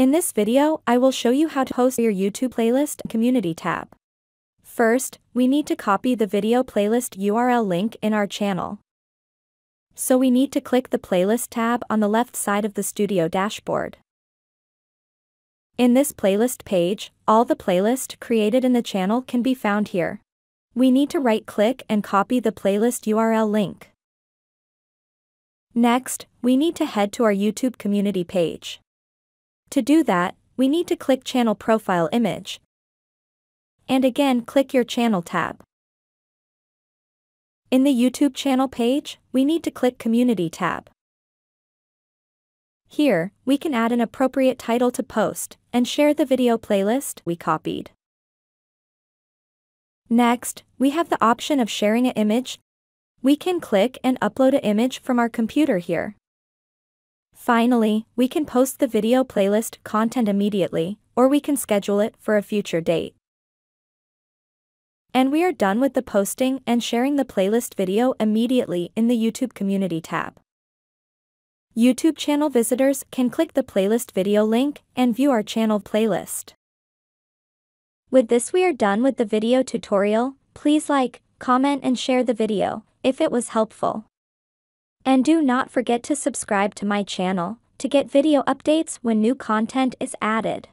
In this video, I will show you how to host your YouTube playlist Community tab. First, we need to copy the video playlist URL link in our channel. So we need to click the playlist tab on the left side of the studio dashboard. In this playlist page, all the playlists created in the channel can be found here. We need to right-click and copy the playlist URL link. Next, we need to head to our YouTube community page. To do that, we need to click Channel Profile Image, and again click your Channel tab. In the YouTube channel page, we need to click Community tab. Here, we can add an appropriate title to post and share the video playlist we copied. Next, we have the option of sharing an image. We can click and upload an image from our computer here. Finally, we can post the video playlist content immediately, or we can schedule it for a future date. And we are done with the posting and sharing the playlist video immediately in the YouTube Community tab. YouTube channel visitors can click the playlist video link and view our channel playlist. With this, we are done with the video tutorial. Please like, comment and share the video if it was helpful. And do not forget to subscribe to my channel to get video updates when new content is added.